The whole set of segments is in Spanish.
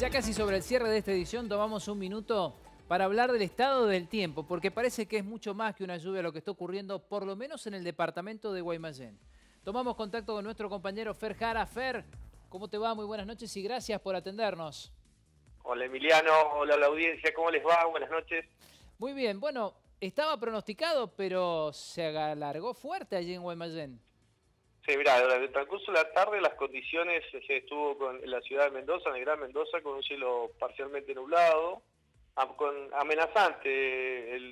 Ya casi sobre el cierre de esta edición tomamos un minuto para hablar del estado del tiempo, porque parece que es mucho más que una lluvia lo que está ocurriendo, por lo menos en el departamento de Guaymallén. Tomamos contacto con nuestro compañero Fer Jara. Fer, ¿cómo te va? Muy buenas noches y gracias por atendernos. Hola Emiliano, hola a la audiencia, ¿cómo les va? Buenas noches. Muy bien, bueno, estaba pronosticado, pero se alargó fuerte allí en Guaymallén. Sí, mirá, durante el transcurso de la tarde las condiciones se estuvo con la ciudad de Mendoza, en el Gran Mendoza, con un cielo parcialmente nublado, con amenazante, el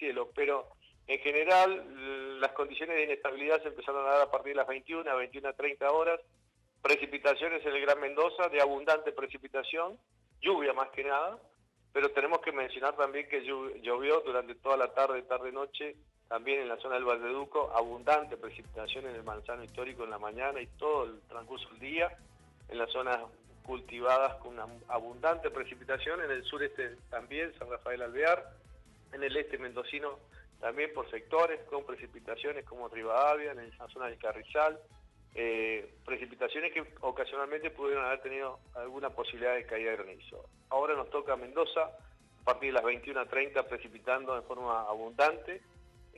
cielo, pero en general las condiciones de inestabilidad se empezaron a dar a partir de las 21:30 horas, precipitaciones en el Gran Mendoza, de abundante precipitación, lluvia más que nada, pero tenemos que mencionar también que llovió durante toda la tarde, tarde-noche, también en la zona del Valle de Uco, abundante precipitación en el Manzano Histórico en la mañana y todo el transcurso del día, en las zonas cultivadas con una abundante precipitación, en el sureste también, San Rafael Alvear, en el este mendocino también por sectores, con precipitaciones como Rivadavia, en la zona del Carrizal, precipitaciones que ocasionalmente pudieron haber tenido alguna posibilidad de caída de granizo. Ahora nos toca Mendoza, a partir de las 21:30 precipitando en forma abundante,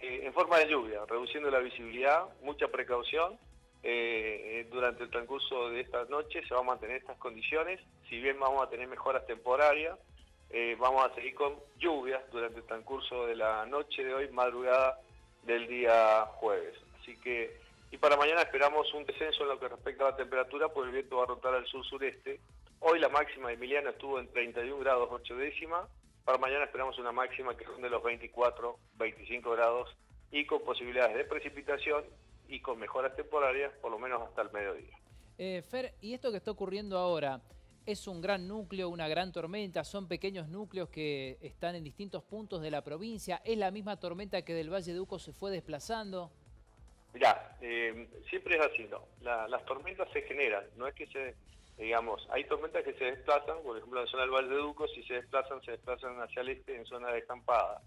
en forma de lluvia, reduciendo la visibilidad, mucha precaución. Durante el transcurso de esta noche se van a mantener estas condiciones, si bien vamos a tener mejoras temporarias, vamos a seguir con lluvias durante el transcurso de la noche de hoy, madrugada del día jueves. Así que, y para mañana esperamos un descenso en lo que respecta a la temperatura, porque el viento va a rotar al sur-sureste. Hoy la máxima de Emiliano estuvo en 31 grados 8 décimas. Para mañana esperamos una máxima que son de los 24, 25 grados y con posibilidades de precipitación y con mejoras temporarias, por lo menos hasta el mediodía. Fer, ¿y esto que está ocurriendo ahora es un gran núcleo, una gran tormenta? ¿Son pequeños núcleos que están en distintos puntos de la provincia? ¿Es la misma tormenta que del Valle de Uco se fue desplazando? Mirá, siempre es así, ¿no? Las tormentas se generan, no es que se... Digamos, hay tormentas que se desplazan, por ejemplo en la zona del Valle de Uco, si se desplazan hacia el este en zona descampada.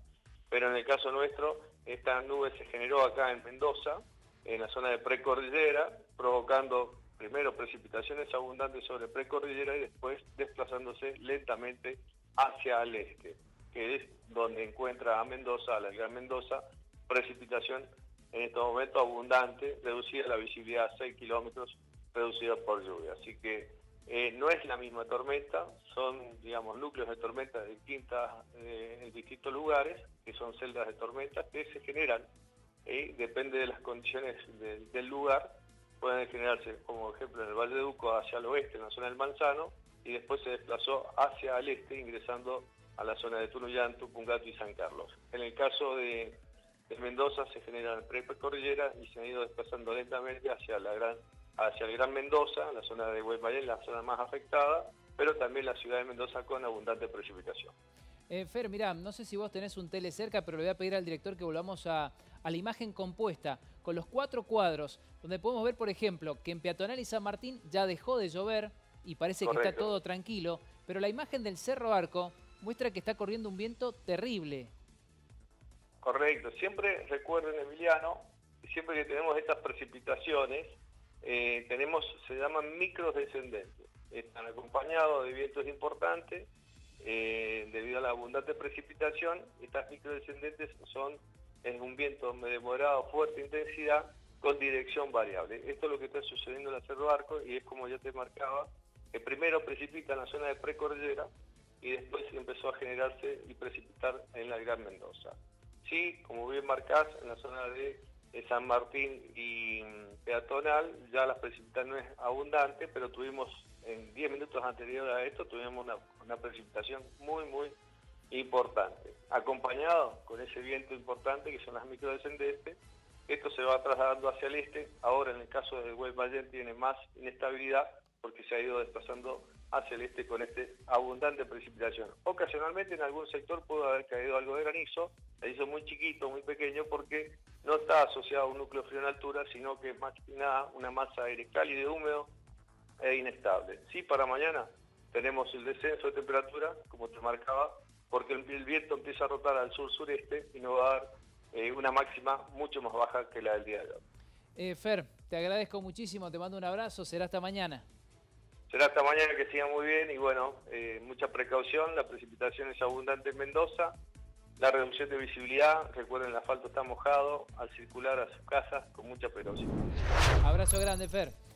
Pero en el caso nuestro, esta nube se generó acá en Mendoza, en la zona de Precordillera, provocando primero precipitaciones abundantes sobre Precordillera y después desplazándose lentamente hacia el este, que es donde encuentra a Mendoza, a la Gran Mendoza, precipitación en estos momentos abundante, reducida la visibilidad a 6 kilómetros, reducida por lluvia. Así que no es la misma tormenta, son, digamos, núcleos de tormenta en distintos lugares, que son celdas de tormenta que se generan, depende de las condiciones del lugar, pueden generarse, como por ejemplo en el Valle de Uco hacia el oeste, en la zona del Manzano, y después se desplazó hacia el este, ingresando a la zona de Turullán, Tupungato y San Carlos. En el caso de Mendoza se generan precordilleras y se han ido desplazando lentamente hacia el Gran Mendoza, la zona de Guaymallén, la zona más afectada, pero también la ciudad de Mendoza con abundante precipitación. Fer, mirá, no sé si vos tenés un tele cerca, pero le voy a pedir al director que volvamos a la imagen compuesta, con los 4 cuadros, donde podemos ver, por ejemplo, que en Peatonal y San Martín ya dejó de llover y parece Correcto. Que está todo tranquilo, pero la imagen del Cerro Arco muestra que está corriendo un viento terrible. Correcto, siempre recuerden, Emiliano, siempre que tenemos estas precipitaciones, se llaman micros descendentes, están acompañados de vientos importantes, debido a la abundante precipitación, estas micros descendentes es un viento de moderado, fuerte intensidad, con dirección variable. Esto es lo que está sucediendo en el Cerro Arco y es como yo te marcaba, que primero precipita en la zona de Precordillera y después empezó a generarse y precipitar en la Gran Mendoza. Sí, como bien marcás, en la zona de San Martín y Peatonal, ya las precipitaciones abundantes, pero tuvimos en 10 minutos anteriores a esto, tuvimos una precipitación muy, muy importante. Acompañado con ese viento importante que son las microdescendentes, esto se va trasladando hacia el este, ahora en el caso de Guaymallén tiene más inestabilidad porque se ha ido desplazando hacia el este con esta abundante precipitación. Ocasionalmente en algún sector pudo haber caído algo de granizo, se hizo muy chiquito, muy pequeño, porque no está asociado a un núcleo frío en altura, sino que es más que nada una masa de aire cálido, húmedo e inestable. Sí, para mañana tenemos el descenso de temperatura, como te marcaba, porque el viento empieza a rotar al sur-sureste y nos va a dar una máxima mucho más baja que la del día de hoy. Fer, te agradezco muchísimo, te mando un abrazo, será hasta mañana. Será hasta mañana, que siga muy bien y bueno, mucha precaución, la precipitación es abundante en Mendoza, la reducción de visibilidad, recuerden el asfalto está mojado, al circular a sus casas con mucha precaución. Abrazo grande, Fer.